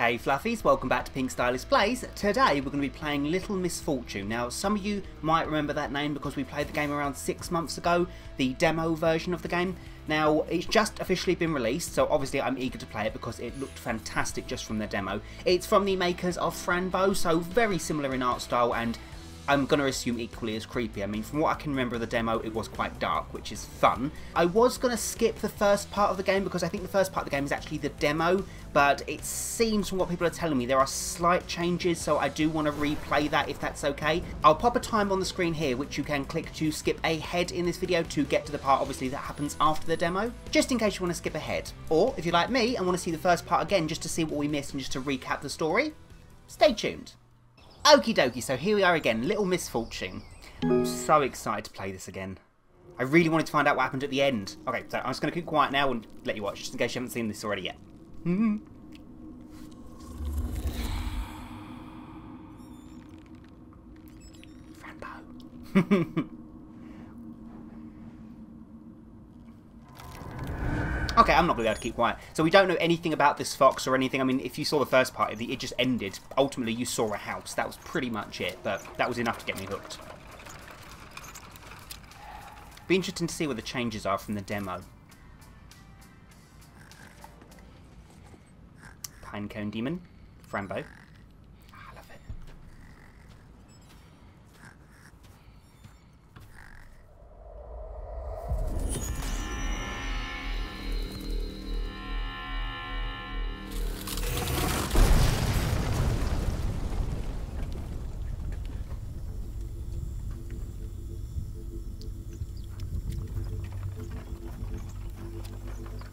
Hey Fluffies, welcome back to Pink Stylist Plays. Today we're going to be playing Little Misfortune. Now some of you might remember that name because we played the game around 6 months ago, the demo version of the game. Now it's just officially been released, so obviously I'm eager to play it because it looked fantastic just from the demo. It's from the makers of Fran Bow, so very similar in art style and I'm going to assume equally as creepy. I mean, from what I can remember of the demo, it was quite dark, which is fun. I was going to skip the first part of the game because I think the first part of the game is actually the demo, but it seems from what people are telling me, there are slight changes, so I do want to replay that if that's okay. I'll pop a time on the screen here, which you can click to skip ahead in this video to get to the part, obviously, that happens after the demo, just in case you want to skip ahead. Or, if you're like me and want to see the first part again just to see what we missed and just to recap the story, stay tuned. Okie dokie, so here we are again, Little Misfortune. I'm so excited to play this again. I really wanted to find out what happened at the end. Okay, so I'm just going to keep quiet now and let you watch, just in case you haven't seen this already yet. Fran Bow. Okay, I'm not going to be able to keep quiet. So we don't know anything about this fox or anything. I mean, if you saw the first part, it just ended. Ultimately, you saw a house. That was pretty much it, but that was enough to get me hooked. Be interesting to see what the changes are from the demo. Pinecone Demon. Fran Bow. I love it.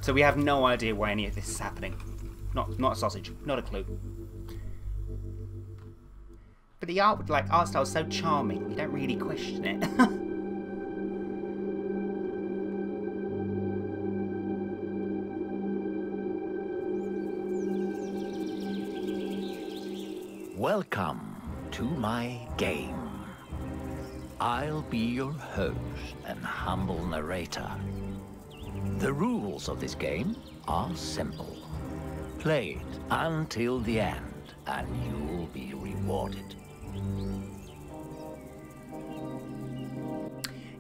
So we have no idea why any of this is happening. Not a sausage, not a clue. But the art, like art style, is so charming. You don't really question it. Welcome to my game. I'll be your host and humble narrator. The rules of this game are simple. Play it until the end, and you'll be rewarded.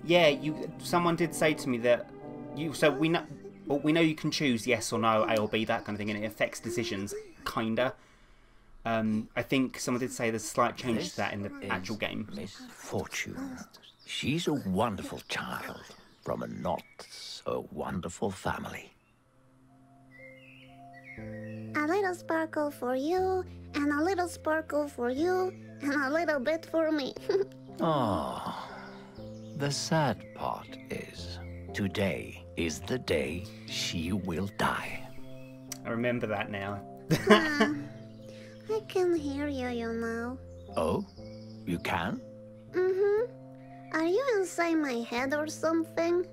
Yeah, someone did say to me that you. So we know you can choose yes or no, A or B, that kind of thing, and it affects decisions, kinda. I think someone did say there's slight changes to that in the actual game. Misfortune. She's a wonderful child from a not-so-wonderful family. A little sparkle for you, and a little sparkle for you, and a little bit for me. Oh, the sad part is, today is the day she will die. I remember that now. I can hear you, you know. Oh, you can? Mm-hmm. Are you inside my head or something?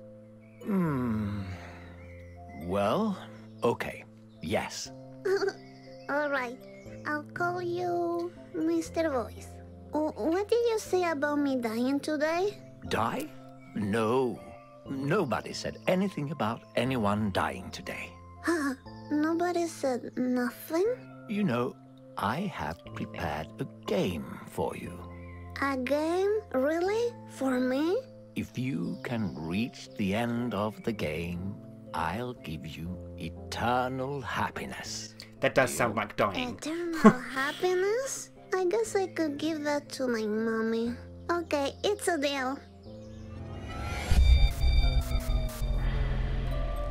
Well, okay. Yes. Alright. I'll call you Mr. Voice. What did you say about me dying today? Die? No. Nobody said anything about anyone dying today. Nobody said nothing? You know, I have prepared a game for you. A game? Really? For me? If you can reach the end of the game, I'll give you eternal happiness. That does sound like dying. Eternal happiness? I guess I could give that to my mommy. Okay, it's a deal.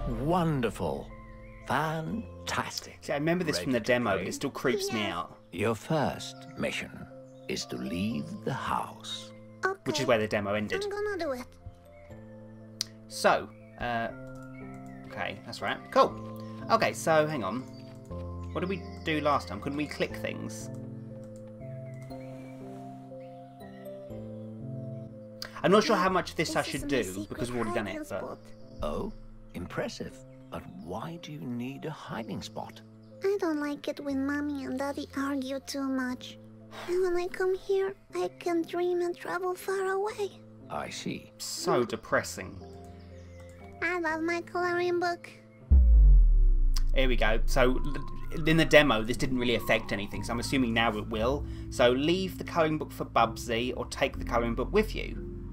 Wonderful. Fantastic. See, I remember this from the demo, but it still creeps me out. Your first mission is to leave the house. Okay. Which is where the demo ended. I'm gonna do it. So, okay, that's right. Cool. Okay, so hang on. What did we do last time? Couldn't we click things? I'm not sure how much of this I should do because we've already done it. But... Oh, impressive. But why do you need a hiding spot? I don't like it when Mommy and Daddy argue too much. And when I come here, I can dream and travel far away. I see. So depressing. I love my coloring book. Here we go. So in the demo, this didn't really affect anything, so I'm assuming now it will. So leave the colouring book for Bubsy, or take the colouring book with you.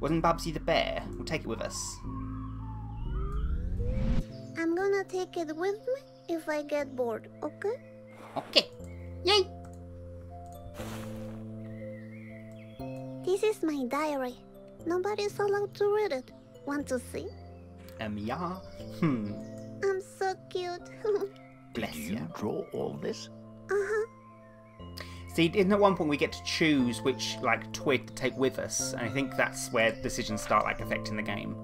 Wasn't Bubsy the bear? We'll take it with us. I'm gonna take it with me if I get bored, okay? Okay. Yay! This is my diary. Nobody's allowed to read it. Want to see? Yeah. I'm so cute. Bless you. Did you draw all this? Uh-huh. See, isn't at one point we get to choose which, like, twig to take with us, and I think that's where decisions start, like, affecting the game.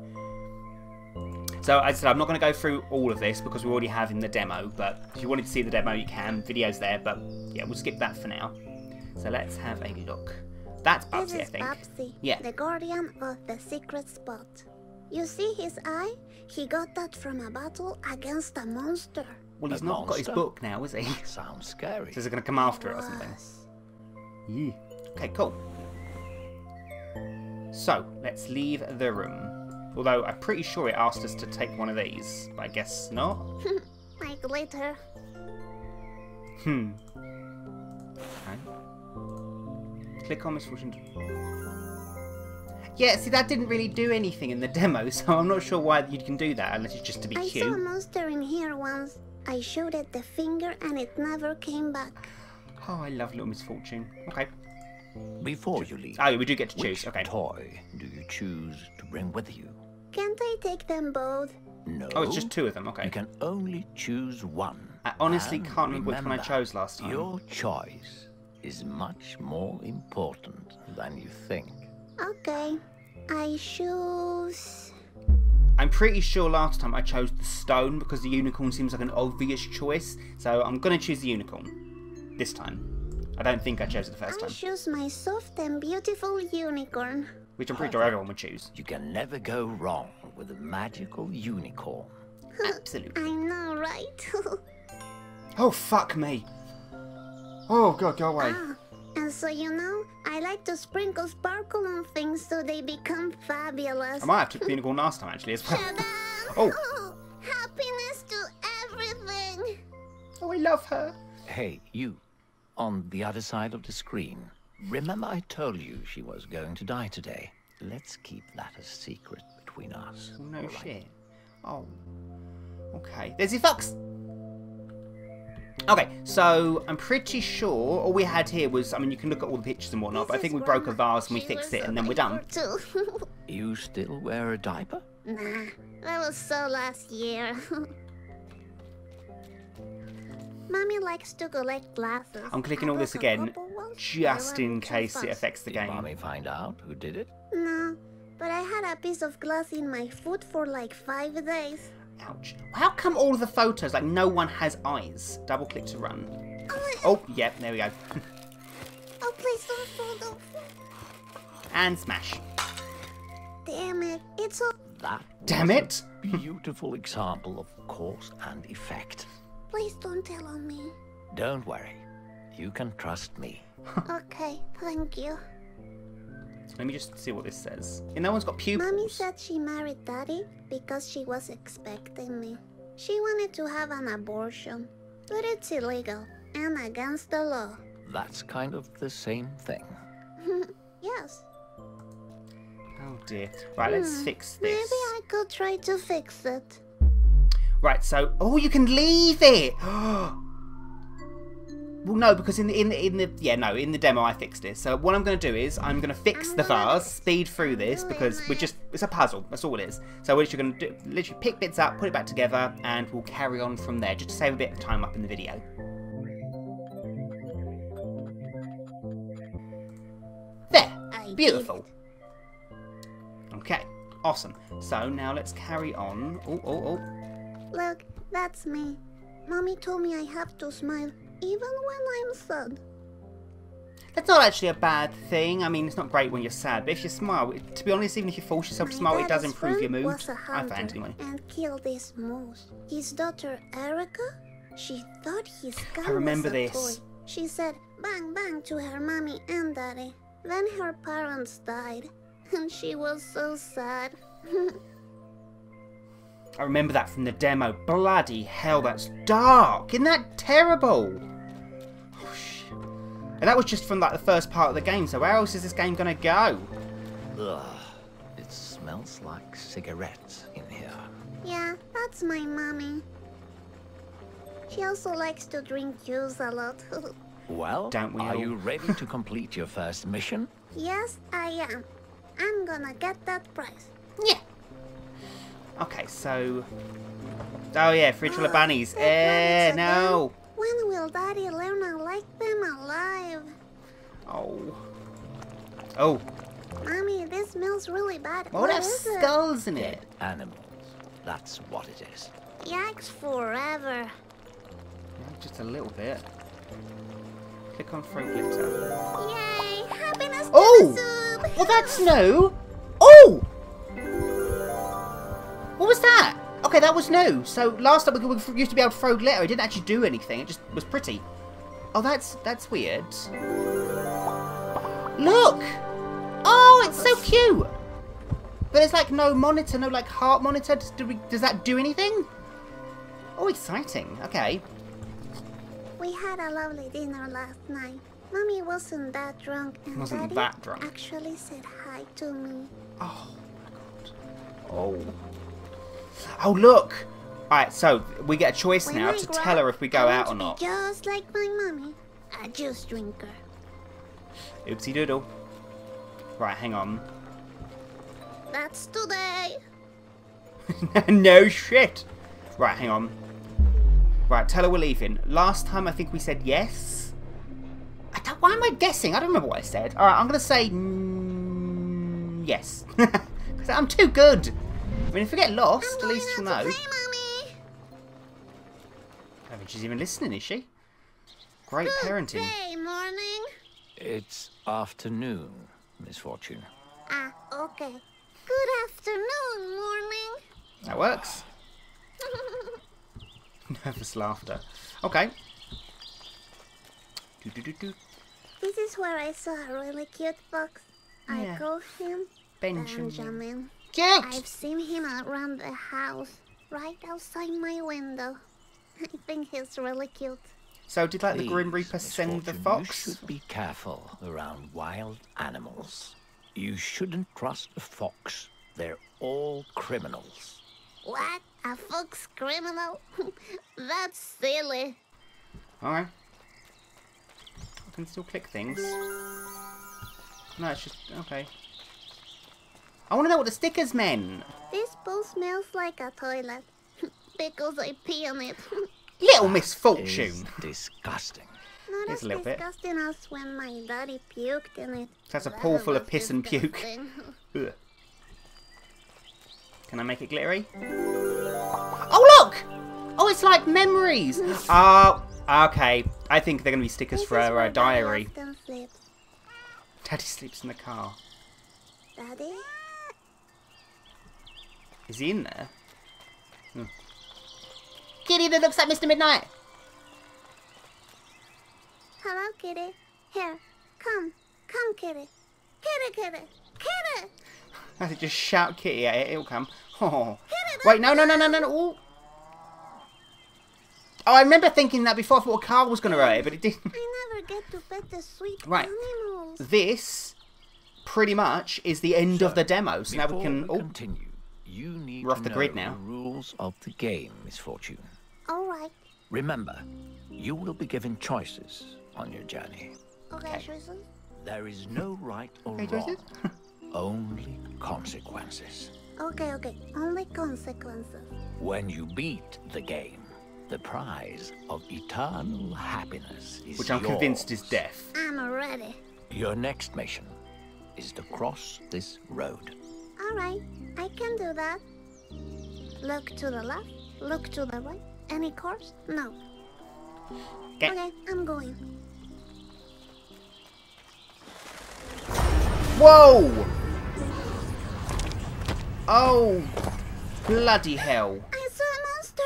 So, as I said, I'm not going to go through all of this because we already have in the demo, but if you wanted to see the demo, you can. Video's there, but, yeah, we'll skip that for now. So let's have a look. That's Bubsy, I think. Bubsy, yeah. The guardian of the secret spot. You see his eye? He got that from a battle against a monster. Well, he's not got his book now, is he? Sounds scary. So he's going to come after it or something. Yeah. Okay, cool. So, let's leave the room. Although, I'm pretty sure it asked us to take one of these, but I guess not. Like later. Okay. Click on Misfortune. Yeah, see, that didn't really do anything in the demo, so I'm not sure why you can do that, unless it's just to be cute. I saw a monster in here once. I showed it the finger and it never came back. Oh, I love Little Misfortune. Okay. Before you leave... Oh, we do get to choose. Okay. Which toy do you choose to bring with you? Can't I take them both? No. Oh, it's just two of them. Okay. You can only choose one. I honestly can't remember which one I chose last time. Your choice is much more important than you think. Okay. I choose... I'm pretty sure last time I chose the stone because the unicorn seems like an obvious choice. So I'm going to choose the unicorn this time. I don't think I chose it the first time. I choose my soft and beautiful unicorn. Which I'm pretty sure everyone would choose. You can never go wrong with a magical unicorn. Absolutely. I know, right? Oh, fuck me. Oh, God, go away. Ah, and so you know, I like to sprinkle sparkle on things so they become fabulous. I might have took the unicorn last time, actually, as well. Oh. Happiness to everything. Oh, I love her. Hey, you, on the other side of the screen. Remember I told you she was going to die today? Let's keep that a secret between us. No shit. Right. Oh. Okay. There's your fox. Okay, so I'm pretty sure all we had here was, I mean, you can look at all the pictures and whatnot, but I think we broke a vase and we fixed it and then we're done. You still wear a diaper? Nah, that was so last year. Mommy likes to collect glasses. I'm clicking all this again, just in case it affects the game. Did Mommy find out who did it? No, but I had a piece of glass in my foot for like 5 days. Ouch. How come all of the photos, like, no one has eyes? Double click to run. Oh, yep, yeah, there we go. Oh, please don't fall off. And smash. Damn it. It's all... Damn it. Beautiful example of cause and effect. Please don't tell on me. Don't worry. You can trust me. Okay, thank you. Let me just see what this says. And that one's got pupils. Mommy said she married Daddy because she was expecting me. She wanted to have an abortion, but it's illegal and against the law. That's kind of the same thing. Yes. Oh dear. Right, let's fix this. Maybe I could try to fix it. Right, so... Oh, you can leave it! Well, no, because in the demo I fixed it. So what I'm going to do is I'm going to fix the vase, speed through this because we're just—it's a puzzle. That's all it is. So we're just going to literally pick bits up, put it back together, and we'll carry on from there, just to save a bit of time up in the video. There, beautiful. Okay, awesome. So now let's carry on. Oh. Look, that's me. Mommy told me I have to smile. Even when I'm sad. That's not actually a bad thing. I mean, it's not great when you're sad, but if you smile, to be honest, even if you force yourself to smile, it does improve your mood. I found anyway. And killed this moose. His daughter Erica, she thought his gun was a toy. I remember this. She said bang bang to her mommy and daddy. Then her parents died, and she was so sad. I remember that from the demo. Bloody hell, that's dark. Isn't that terrible? Oh, shit. And that was just from like the first part of the game, so where else is this game gonna go? Ugh. It smells like cigarettes in here. Yeah, that's my mommy. She also likes to drink juice a lot. Well, are you ready to complete your first mission? Yes, I am. I'm gonna get that prize. Yeah. Okay, so... Oh yeah, free little bunnies. Eh, no. When will Daddy learn I like them alive? Oh. Oh. Mommy, this smells really bad. Well, what is skulls in it? Animals. That's what it is. Yikes forever. Just a little bit. Click on fruit glitter. Yay! Happiness to the soup! Well, that's new. Oh! What was that? Okay, that was new. So last time we used to be able to throw glitter. It didn't actually do anything. It just was pretty. Oh, that's weird. Look! Oh, it's so cute. But there's like no monitor, no like heart monitor. Does that do anything? Oh, exciting. Okay. We had a lovely dinner last night. Mummy wasn't that drunk, and Daddy actually said hi to me. Oh my god. Oh. Oh look. All right, so we get a choice now to tell her if we go out or not. Just like my mummy, a juice drinker. Oopsie doodle. Right, hang on. That's today. No shit. Right, hang on. Right, tell her we're leaving. Last time I think we said yes. Why am I guessing? I don't remember what I said. All right, I'm gonna say yes. Because I'm too good. I mean, if we get lost, at least we'll know. Play, Mommy. I mean, she's even listening, is she? Great parenting. Good day, morning. It's afternoon, Misfortune. Ah, okay. Good afternoon, morning. That works. Nervous laughter. Okay. Do, do, do, do. This is where I saw a really cute fox. Yeah. I call him Benjamin. Cute. I've seen him around the house, right outside my window. I think he's really cute. So did like the Grim Reaper send the fox? You should be careful around wild animals. You shouldn't trust a fox. They're all criminals. What? A fox criminal? That's silly. Alright. I can still click things. No, it's just... okay. I want to know what the stickers meant. This bowl smells like a toilet. Because I pee on it. Little Misfortune. Disgusting. Not as disgusting as when my daddy puked in it. That's a pool full of piss and puke. Can I make it glittery? Oh, look! Oh, it's like memories. Oh, okay. I think they're going to be stickers for our diary. Daddy sleeps in the car. Daddy? Is he in there? Hmm. Kitty that looks like Mr. Midnight. Hello, Kitty. Here, come. Come, Kitty. Kitty, Kitty. Kitty! I could just shout Kitty at it. It'll come. Oh. Kitty, wait, no, no, no, no, no, no. Ooh. Oh, I remember thinking that before. I thought a car was going to ride it, but it didn't. I never get to pet the sweet animals. This pretty much is the end of the demo. So now we can... Oh. Continue. You need to know the rules of the game, Misfortune. All right. Remember, you will be given choices on your journey. Okay, choices? There is no right or wrong. Only consequences. Okay, okay. Only consequences. When you beat the game, the prize of eternal happiness is yours. Which I'm convinced is death. I'm already. Your next mission is to cross this road. All right, I can do that. Look to the left, look to the right. Any course? No. Kay. Okay, I'm going. Whoa! Oh, bloody hell. I saw a monster.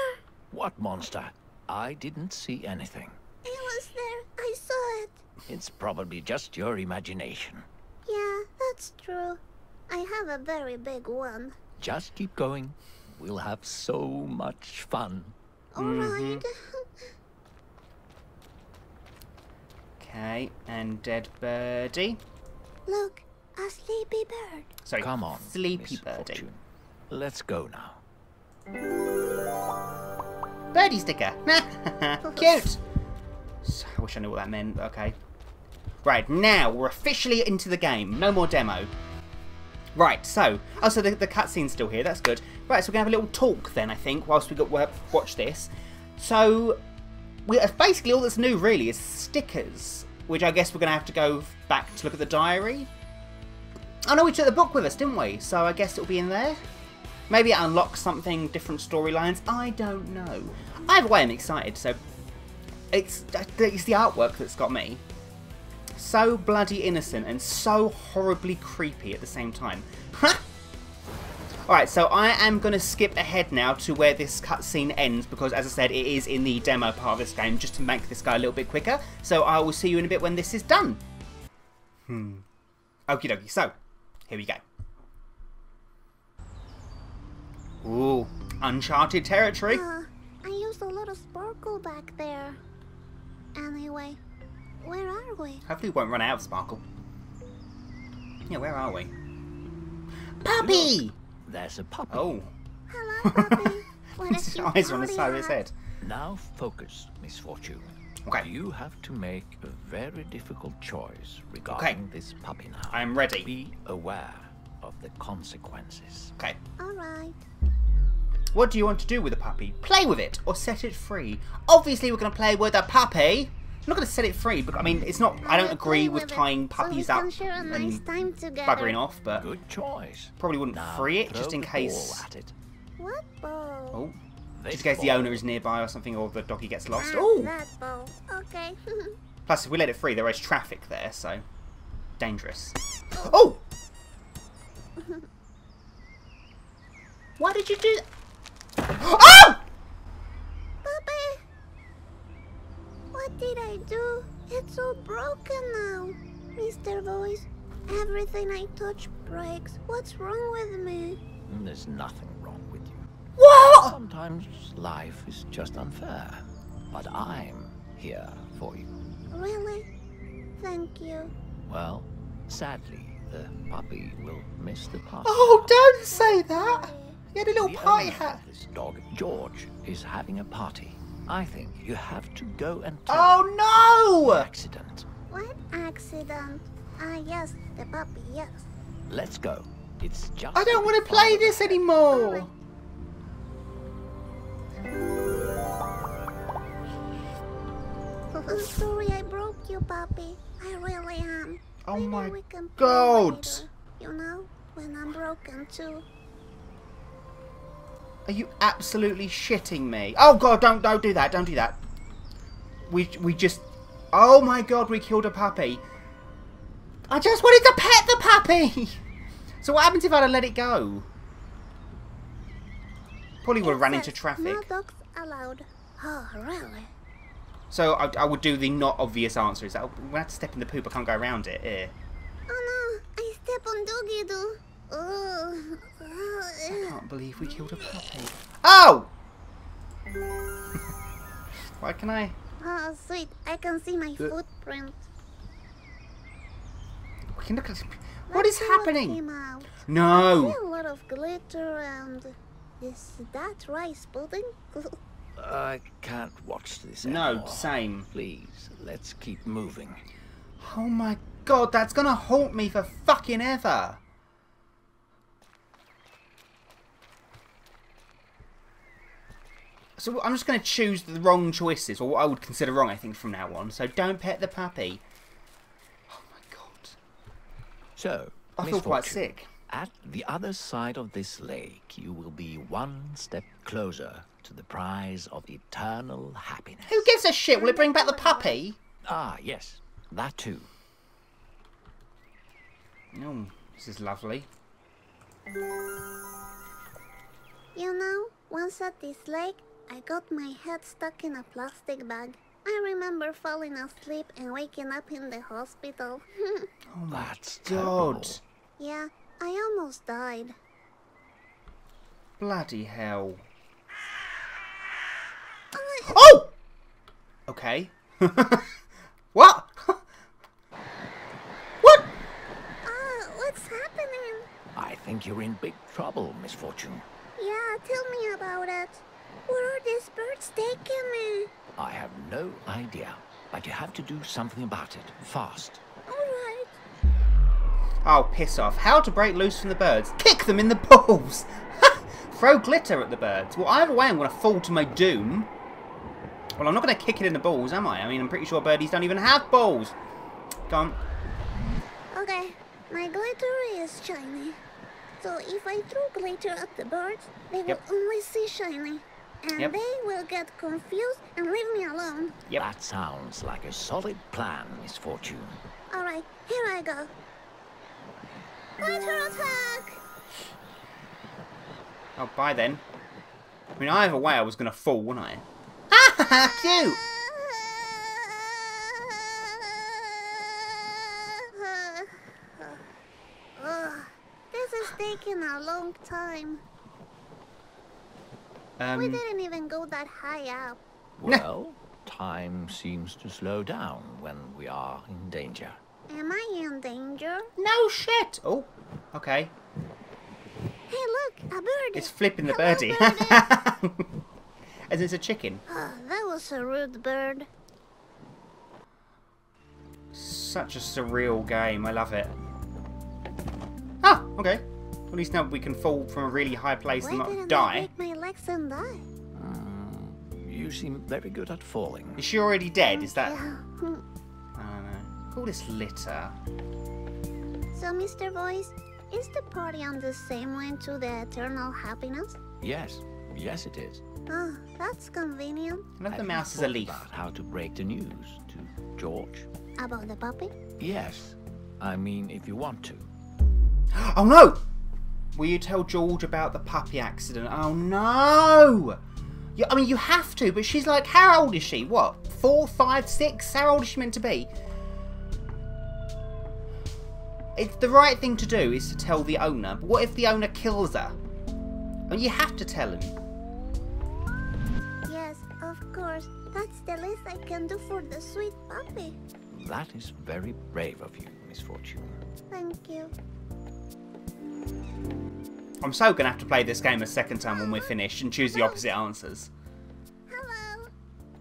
What monster? I didn't see anything. It was there. I saw it. It's probably just your imagination. Yeah, that's true. I have a very big one. Just keep going. We'll have so much fun. Alright. Okay, and dead birdie. Look, a sleepy bird. Sorry, come on, sleepy birdie. Let's go now. Birdie sticker. Cute. So, I wish I knew what that meant. Okay. Right, now we're officially into the game. No more demo. Right, so... Oh, so the cutscene's still here. That's good. Right, so we're going to have a little talk then, I think, whilst we watch this. So, basically all that's new, really, is stickers. Which I guess we're going to have to go back to look at the diary. Oh, no, we took the book with us, didn't we? So I guess it'll be in there. Maybe it unlocks something, different storylines. I don't know. Either way, I'm excited, so... It's the artwork that's got me. So bloody innocent and so horribly creepy at the same time. Ha! Alright, so I am going to skip ahead now to where this cutscene ends because, as I said, it is in the demo part of this game just to make this guy a little bit quicker. So I will see you in a bit when this is done. Okie dokie, so here we go. Ooh, uncharted territory. I used a lot of sparkle back there. Anyway... Where are we? Hopefully we won't run out of sparkle. Yeah, where are we? Puppy! Look, there's a puppy. Oh. Hello, puppy. His eyes on the side of his head. Now focus, Misfortune. Okay. You have to make a very difficult choice regarding this puppy now. I'm ready. Be aware of the consequences. Okay. Alright. What do you want to do with the puppy? Play with it or set it free? Obviously we're going to play with a puppy. I'm not going to set it free, but I mean, it's not. I don't agree with tying puppies up and buggering off, but good choice. Probably wouldn't free it just in case. What ball? Oh, just in case the owner is nearby or something, or the doggy gets lost. Oh, okay. Plus, if we let it free, there is traffic there, so dangerous. Oh! Why did you do that? Oh! What did I do? It's all broken now. Mr. Voice, everything I touch breaks. What's wrong with me? There's nothing wrong with you. What? Sometimes life is just unfair, but I'm here for you. Really? Thank you. Well, sadly, the puppy will miss the party. Oh, don't say that! He had a little party hat. This dog, George, is having a party. I think you have to go and tell the accident. What accident? Ah, yes, the puppy, yes. Let's go. It's just... I don't want to play this anymore! I'm sorry I broke you, puppy. I really am. Oh my God! You know, when I'm broken too. Are you absolutely shitting me? Oh God, don't do that, don't do that. We just, oh my God, we killed a puppy. I just wanted to pet the puppy. So what happens if I don't let it go? Probably would have run into traffic. No dogs allowed. Oh, really? So I would do the not obvious answer. Is that we have to step in the poop, I can't go around it. Eh. Oh no, I step on doggy-doo. I can't believe we killed a puppy. Oh! Why can I? Oh, sweet. I can see my footprint. We can look at... What is happening? No! I see a lot of glitter and... Is that rice pudding? I can't watch this anymore. No, same. Please, let's keep moving. Oh my God, that's gonna haunt me for fucking ever. So I'm just going to choose the wrong choices, or what I would consider wrong, I think, from now on. So don't pet the puppy. Oh my God. So, I feel quite sick. At the other side of this lake, you will be one step closer to the prize of eternal happiness. Who gives a shit? Will it bring back the puppy? Ah, yes. That too. Oh, this is lovely. You know, once at this lake, I got my head stuck in a plastic bag. I remember falling asleep and waking up in the hospital. Oh, that's terrible. Yeah, I almost died. Bloody hell. Oh! Okay. What? What? What's happening? I think you're in big trouble, Misfortune. Yeah, tell me about it. Where are these birds taking me? I have no idea, but you have to do something about it, fast. Alright. Oh, piss off. How to break loose from the birds. Kick them in the balls! Throw glitter at the birds. Well, either way I'm going to fall to my doom. Well, I'm not going to kick it in the balls, am I? I mean, I'm pretty sure birdies don't even have balls. Come on. Okay, my glitter is shiny. So if I throw glitter at the birds, they will only see shiny. And they will get confused and leave me alone. Yep. That sounds like a solid plan, Misfortune. Alright, here I go. Glitter attack! Oh, bye then. I mean, either way I was going to fall, wouldn't I? Cute. This is taking a long time. We didn't even go that high up. Well, time seems to slow down when we are in danger. Am I in danger? No shit. Oh, okay. Hey, look, a birdie. It's flipping the birdie. Hello, birdie. As it's a chicken. That was a rude bird. Such a surreal game. I love it. Ah, okay. At least now we can fall from a really high place and not die. Why didn't I break my legs and die? You seem very good at falling. Is she already dead? Is that? Yeah. I don't know. All this litter. So, Mr. Boyce, is the party on the same way to the eternal happiness? Yes. Yes, it is. Oh, that's convenient. Another mouse is a leaf. About how to break the news to George. About the puppy? Yes. I mean, if you want to. Oh no! Will you tell George about the puppy accident? Oh no! You, I mean, you have to, but she's like, how old is she? What? 4, 5, 6? How old is she meant to be? It's the right thing to do is to tell the owner. But what if the owner kills her? I mean, you have to tell him. Of course, that's the least I can do for the sweet puppy. That is very brave of you, Misfortune. Thank you. I'm so going to have to play this game a second time when we're finished and choose the opposite answers. Hello.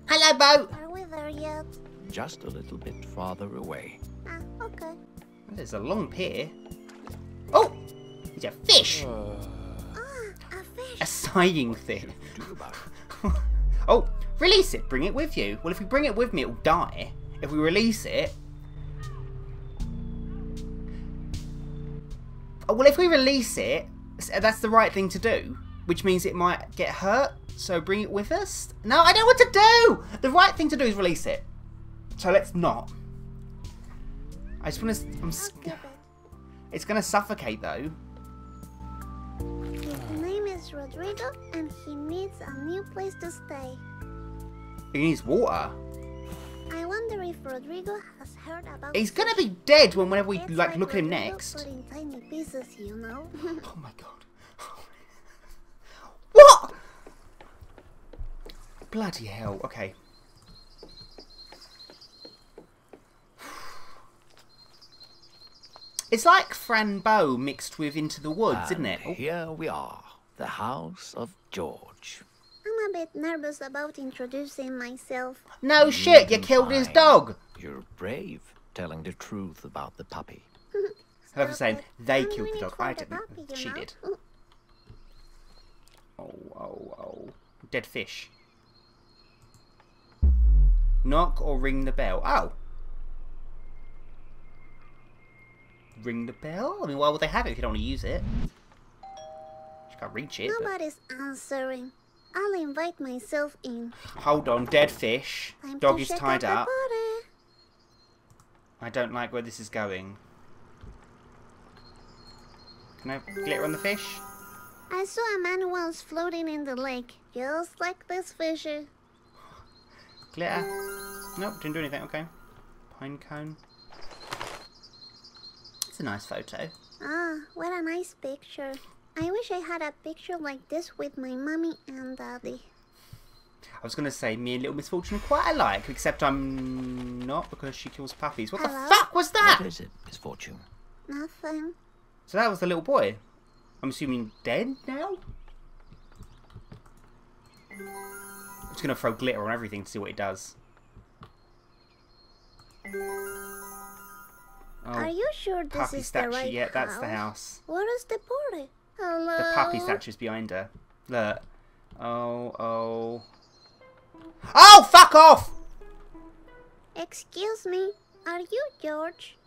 Hello, Bo. Are we there yet? Just a little bit farther away. Ah, okay. There's a long pier. Oh, it's a fish. A fish. A sighing thing. Oh, release it. Bring it with you. Well, if we bring it with me, it'll die. If we release it... Oh, well, if we release it, that's the right thing to do, which means it might get hurt, so bring it with us. No, I don't know what to do! The right thing to do is release it. So let's not. I just want to... It's going to suffocate, though. Rodrigo, and he needs a new place to stay. He needs water. I wonder if Rodrigo has heard about. He's gonna be dead whenever we like look at him next. Put in tiny pieces, you know. Oh my god! What? Bloody hell! Okay. It's like Fran Bow mixed with Into the Woods, isn't it? Oh. Here we are. The house of George. I'm a bit nervous about introducing myself. No shit, you killed his dog. You're brave, telling the truth about the puppy. I love saying they killed the dog. I didn't. She did. Oh. Dead fish. Knock or ring the bell. Oh. Ring the bell? I mean, why would they have it if you don't want to use it? Reach it. Nobody's answering. I'll invite myself in. Hold on, dead fish. Dog is tied up. I don't like where this is going. Can I glitter on the fish? I saw a man once floating in the lake, just like this fisher. Glitter. Nope, didn't do anything. Okay. Pine cone. It's a nice photo. Ah, what a nice picture. I wish I had a picture like this with my mommy and daddy. I was going to say, me and Little Misfortune are quite alike, except I'm not, because she kills puppies. What Hello? The fuck was that? What is it, Misfortune? Nothing. So that was the little boy. I'm assuming dead now? I'm just going to throw glitter on everything to see what it does. Oh, are you sure this is the right house? Yeah, that's the house. Where is the party? Hello? The puppy statue's behind her. Look. Oh, oh. Oh, fuck off! Excuse me, are you George?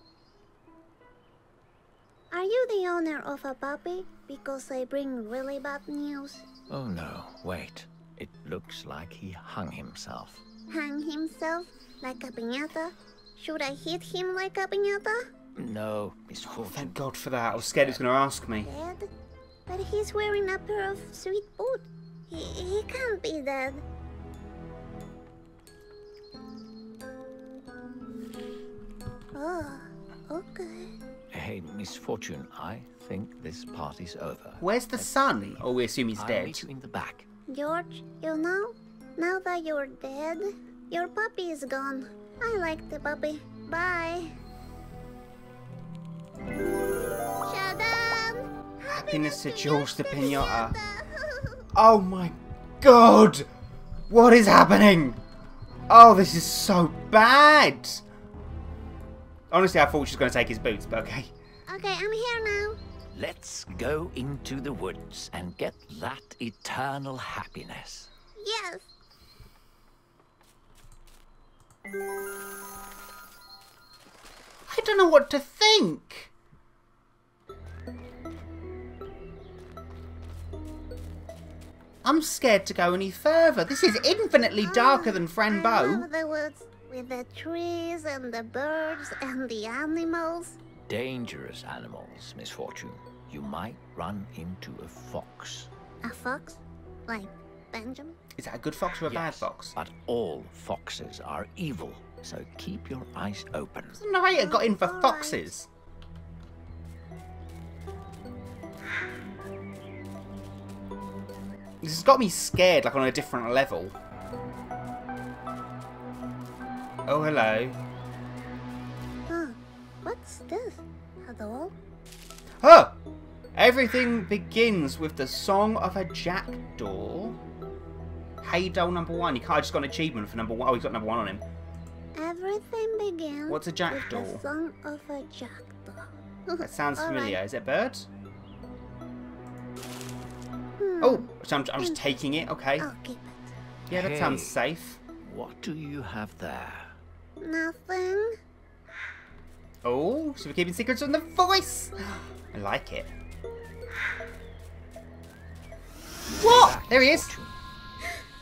Are you the owner of a puppy? Because I bring really bad news. Oh no, wait. It looks like he hung himself. Hung himself? Like a piñata? Should I hit him like a piñata? No, Misfortune. Thank God for that. I was scared he was going to ask me. Dead? But he's wearing a pair of sweet boots. He can't be dead. Oh, okay. Hey, Misfortune, I think this party's over. Where's the son? Oh, we assume he's dead. I'll meet you in the back. George, you know, now that you're dead, your puppy is gone. I like the puppy. Bye. Shadam! Happiness to George the Pinata. Oh my God! What is happening? Oh, this is so bad! Honestly, I thought she was going to take his boots, but okay. Okay, I'm here now. Let's go into the woods and get that eternal happiness. Yes. I don't know what to think. I'm scared to go any further. This is infinitely darker than Fran Bow. I love the woods with the trees and the birds and the animals. Dangerous animals, Misfortune. You might run into a fox. A fox? Like Benjamin? Is that a good fox or a bad fox? But all foxes are evil, so keep your eyes open. The narrator got in for foxes. This has got me scared, like on a different level. Oh, hello. Huh. What's this? Hello? Oh! Everything begins with the song of a jackdaw. Hey, doll number one. He can't just got an achievement for number one. Oh, he's got number one on him. Everything begins What's a jackdaw? With the song of a jackdaw. That sounds familiar. Right. Is it a bird? Oh, so I'm just taking it. Okay. I'll keep it. Yeah, that sounds safe. What do you have there? Nothing. Oh, so we're keeping secrets on the voice. I like it. What? There he is.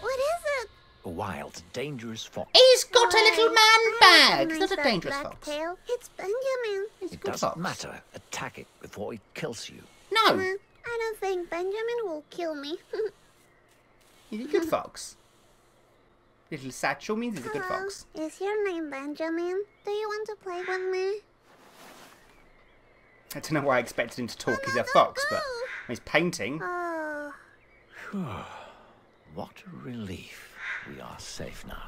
What is it? A wild, dangerous fox. He's got a little man bag. It's not a dangerous fox. It's Benjamin. It doesn't matter. Attack it before it kills you. No. I don't think Benjamin will kill me. He's a good fox. Little satchel means he's a good fox. Is your name Benjamin? Do you want to play with me? I don't know why I expected him to talk. He's a fox, but he's painting. Oh. What a relief. We are safe now.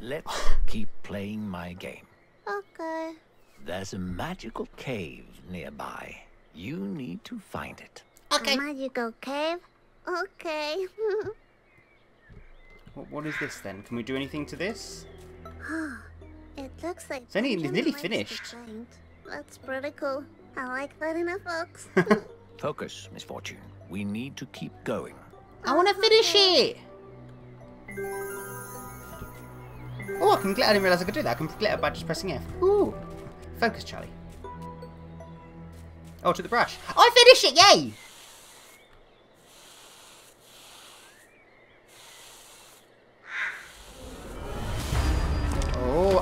Let's keep playing my game. Okay. There's a magical cave nearby. You need to find it. Okay. A magical cave? Okay. What is this then? Can we do anything to this? It looks like it's nearly finished. That's pretty cool. I like that in a fox. Focus, Misfortune. We need to keep going. I want to finish it! Oh, I can glitter. I didn't realise I could do that. I can glitter by just pressing F. Ooh. Focus, Charlie. Oh, I took the brush. I finished it! Yay!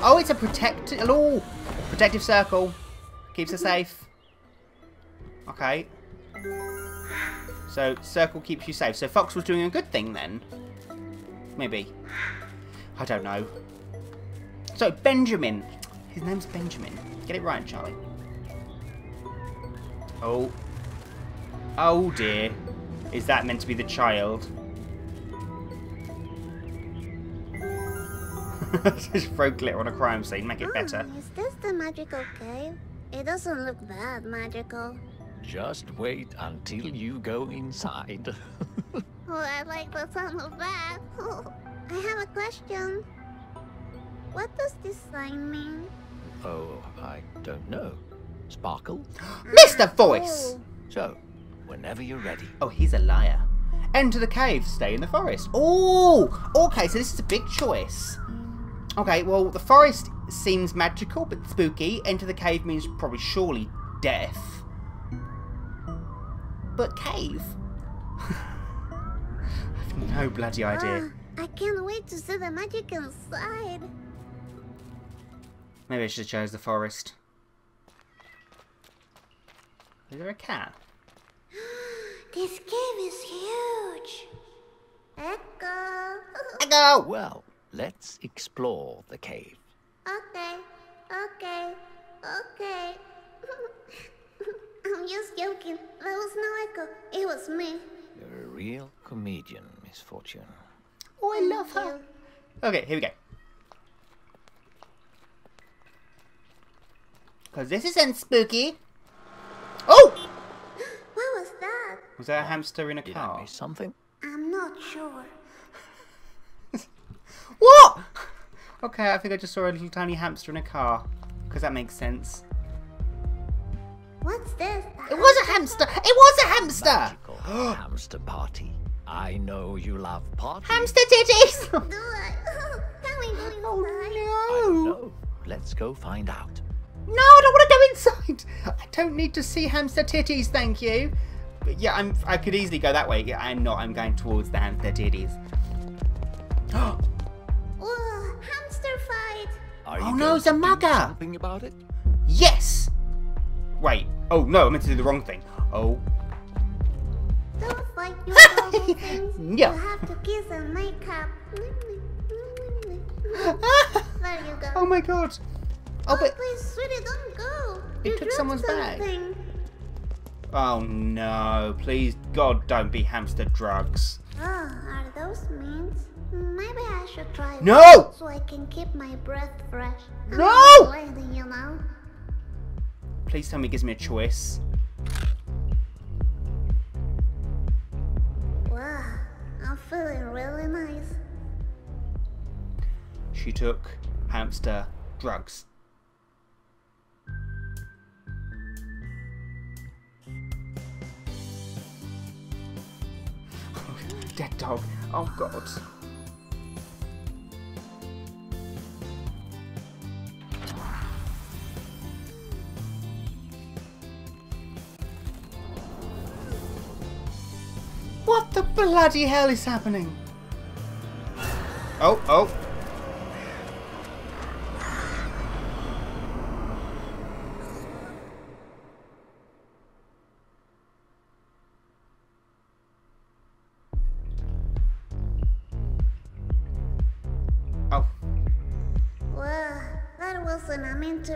Oh, it's a protective circle. Keeps her safe. Okay. So, circle keeps you safe. So, fox was doing a good thing then. Maybe. I don't know. So, Benjamin. His name's Benjamin. Get it right, Charlie. Oh. Oh dear. Is that meant to be the child? Just throw glitter on a crime scene, make it better. Is this the magical cave? It doesn't look that magical. Just wait until you go inside. Oh, I like the sound of that. Oh, I have a question. What does this sign mean? Oh, I don't know. Sparkle? Mr. Voice! Oh. So, whenever you're ready. Oh, he's a liar. Enter the cave, stay in the forest. Oh! Okay, so this is a big choice. Okay, well, the forest seems magical, but spooky. Enter the cave means probably surely death. But cave? I have no bloody idea. I can't wait to see the magic inside. Maybe I should have chose the forest. Is there a cat? This cave is huge. Echo. Echo. Well, let's explore the cave. Okay. I'm just joking. There was no echo. It was me. You're a real comedian, Misfortune. Oh, I love her. Okay, here we go. Because this isn't spooky. Oh! What was that? Was that a hamster in a car? Something? I'm not sure. What? Okay, I think I just saw a little tiny hamster in a car. Because that makes sense. What's this? It was a hamster! It was a hamster! Magical hamster party. I know you love parties. Hamster titties! Do I? Oh, can we go inside? Oh, no. I don't know. Let's go find out. No, I don't want to go inside. I don't need to see hamster titties, thank you. But yeah, I could easily go that way. Yeah, I'm not. I'm going towards the hamster titties. Oh, hamster fight! Oh no, it's a mugger! Something about it? Yes. Wait. Oh no, I meant to do the wrong thing. Oh. Don't fight your magical things. Yeah. You have to kiss and make up. There you go. Oh my god. Oh, but please, sweetie, don't go. You took someone's bag. Oh no, please, God, don't be hamster drugs. Oh, are those mints? Maybe I should try them so I can keep my breath fresh. I'm no! Lady, you know. Please tell me it gives me a choice. Wow, I'm feeling really nice. She took hamster drugs. Dead dog. Oh god. What the bloody hell is happening? Oh, oh.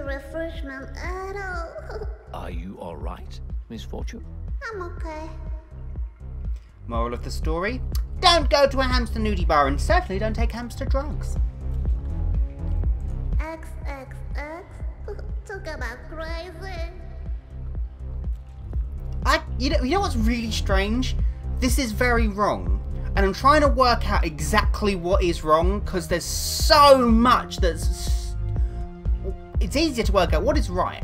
Refreshment at all. Are you alright, Misfortune? I'm okay. Moral of the story? Don't go to a hamster nudie bar and certainly don't take hamster drugs. XXX? Talk about crazy. You know what's really strange? This is very wrong. And I'm trying to work out exactly what is wrong because there's so much that's... It's easier to work out what is right.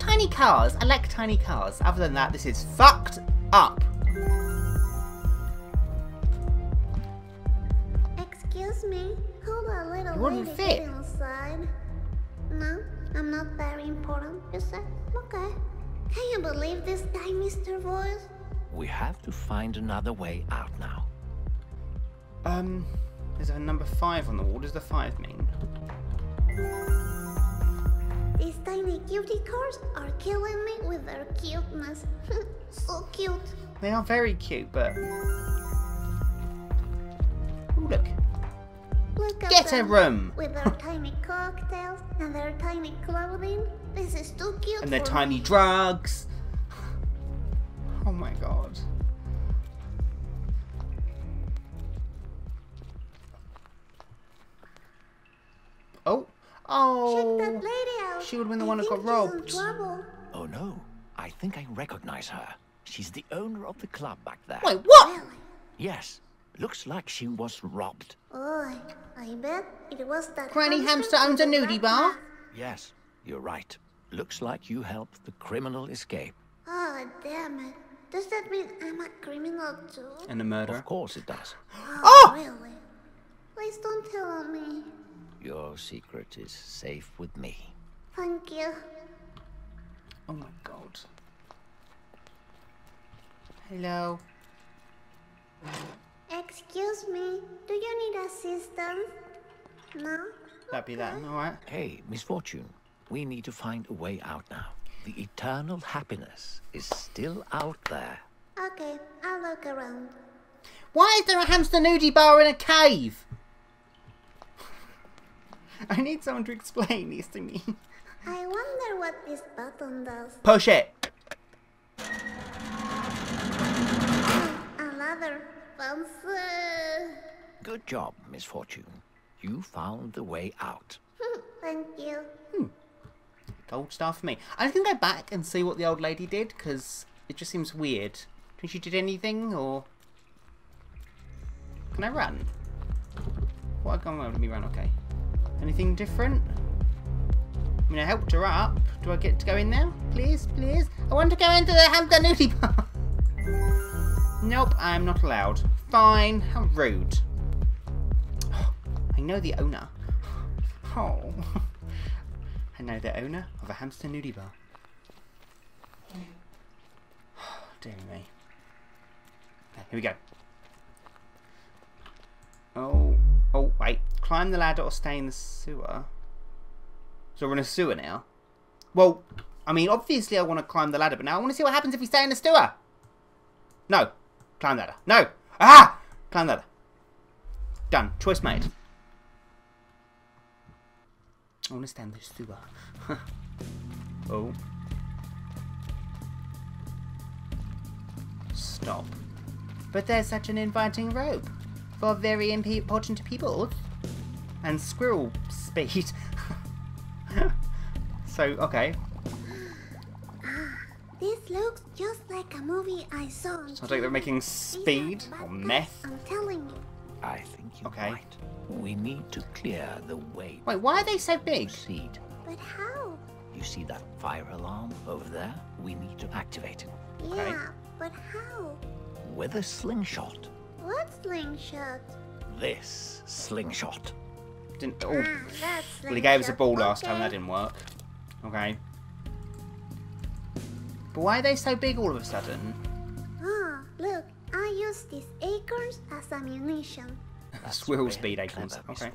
Tiny cars. I like tiny cars. Other than that, this is fucked up. Excuse me. Hold on, little lady fit inside. No, I'm not very important, you said? Okay. Can you believe this guy, Mr. Voice? We have to find another way out now. There's a number 5 on the wall. What does the 5 mean? These tiny cutie cars are killing me with their cuteness. So cute. They are very cute, but... Ooh, look. Get a room! With their tiny cocktails and their tiny clothing. This is too cute. And their tiny drugs. Oh, my god. Oh. Oh. Check that lady out. She would have been the one who got robbed. Oh no. I think I recognize her. She's the owner of the club back there. Wait, what? Really? Yes. Looks like she was robbed. Oh, I bet it was that Granny Hamster owns a nudie bar. Yes, you're right. Looks like you helped the criminal escape. Oh, damn it. Does that mean I'm a criminal too? And a murderer? Of course it does. Oh, really? Please don't tell on me. Your secret is safe with me. Thank you. Oh my god. Hello. Excuse me, do you need assistance? No? That'd be that, alright. Hey, Misfortune, we need to find a way out now. The eternal happiness is still out there. Okay, I'll look around. Why is there a hamster nudie bar in a cave? I need someone to explain this to me. I wonder what this button does. Push it! Another bouncer. Good job, Misfortune. You found the way out. Thank you. Gold star for me. I can go back and see what the old lady did, because it just seems weird. Do you think she did anything, or... Can I run? What I let me run, okay. Anything different? I mean, I helped her up. Do I get to go in now? Please, please. I want to go into the hamster nudie bar. Nope, I'm not allowed. Fine. How rude. Oh, I know the owner. Oh. I know the owner of a hamster nudie bar. Oh, dear me. Okay, here we go. Oh. Oh, wait. Climb the ladder or stay in the sewer. So we're in a sewer now. Well, I mean, obviously I want to climb the ladder, but now I want to see what happens if we stay in the sewer. No. Climb ladder. No. Ah! Climb ladder. Done. Choice made. I want to stay in the sewer. Oh. Stop. But there's such an inviting rope for very important people. And squirrel speed. So, okay. This looks just like a movie I saw. Sounds like they're making speed or meth. I'm telling you. I think you might. We need to clear the way. Wait, why are they so big? Proceed. But how? You see that fire alarm over there? We need to activate it. Okay. Yeah, but how? With a slingshot. What slingshot? This slingshot. Didn't. Oh. Ah, well, he gave us a ball last time. That didn't work. Okay. But why are they so big all of a sudden? Ah, look, I use these acorns as ammunition. Squirrel speed acorns. Okay.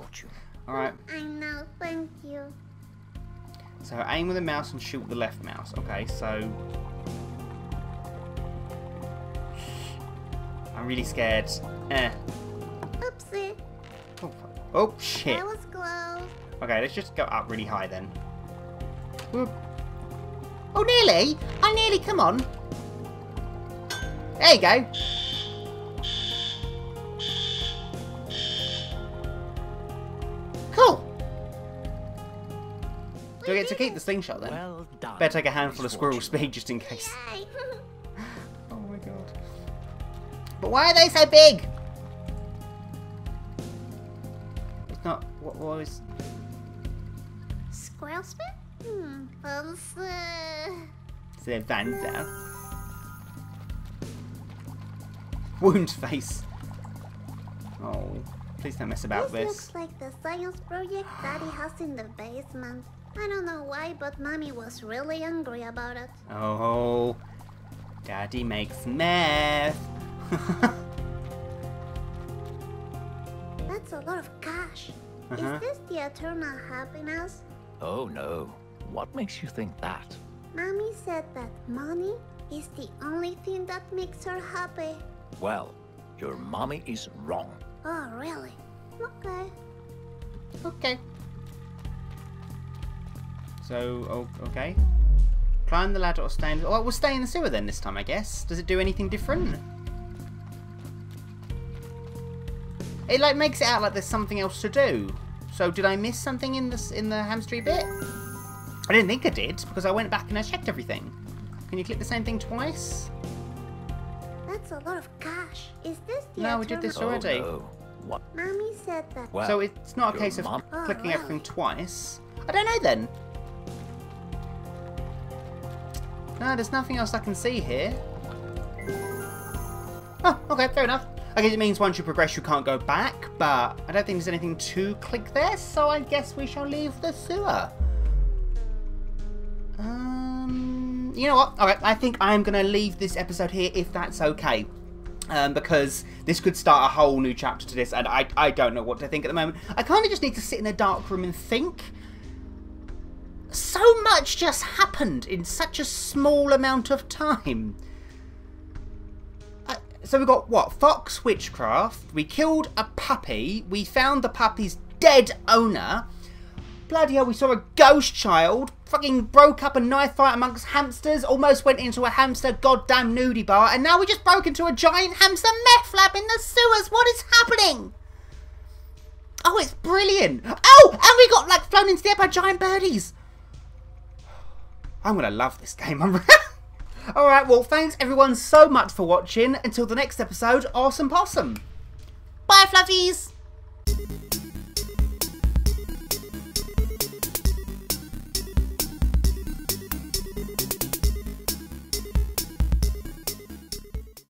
Alright. I know, thank you. So aim with the mouse and shoot with the left mouse. Okay, so... I'm really scared. Oopsie. Oh, oh shit. That was close. Okay, let's just go up really high then. Whoop. Oh, nearly! I nearly, come on! There you go! Cool! Do I get to keep the slingshot then? Well done. Better take a handful of squirrel speed just in case. Oh my god. But why are they so big? It's not... What was... Squirrel speed? It's their van's out. Wound face. Oh, please don't mess about this. This looks like the science project Daddy has in the basement. I don't know why, but Mommy was really angry about it. Oh, Daddy makes meth. That's a lot of cash. Is this the eternal happiness? Oh no. What makes you think that? Mommy said that money is the only thing that makes her happy. Well, your mommy is wrong. Oh, really? Okay. Okay. So, okay. Climb the ladder or stay in the... Well, we'll stay in the sewer then this time, I guess. Does it do anything different? It, like, makes it out like there's something else to do. So did I miss something in the hamstery bit? I didn't think I did, because I went back and I checked everything. Can you click the same thing twice? That's a lot of cash. Is this the No, we did this already. Oh, no. What? Mommy said that. Well, so it's not a case of clicking everything twice. I don't know then. No, there's nothing else I can see here. Oh, okay, fair enough. I guess it means once you progress you can't go back, but I don't think there's anything to click there, so I guess we shall leave the sewer. You know what? Alright, I think I'm going to leave this episode here if that's okay. Because this could start a whole new chapter to this, and I don't know what to think at the moment. I kind of just need to sit in a dark room and think. So much just happened in such a small amount of time. So we got, what, Fox Witchcraft, we killed a puppy, we found the puppy's dead owner, bloody hell, we saw a ghost child, fucking broke up a knife fight amongst hamsters, almost went into a hamster goddamn nudie bar, and now we just broke into a giant hamster meth lab in the sewers. What is happening? Oh, it's brilliant. Oh, and we got, like, flown into the air by giant birdies. I'm gonna love this game. Alright, well, thanks everyone so much for watching. Until the next episode, Awesome Possum. Bye, fluffies!